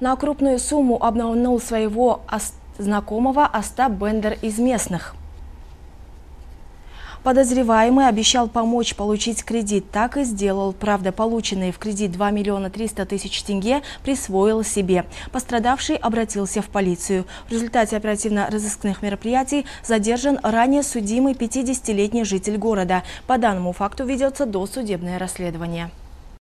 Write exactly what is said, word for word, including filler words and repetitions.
На крупную сумму обманул своего знакомого Остап Бендер из местных. Подозреваемый обещал помочь получить кредит. Так и сделал. Правда, полученные в кредит два миллиона триста тысяч тенге присвоил себе. Пострадавший обратился в полицию. В результате оперативно-розыскных мероприятий задержан ранее судимый пятидесятилетний житель города. По данному факту ведется досудебное расследование.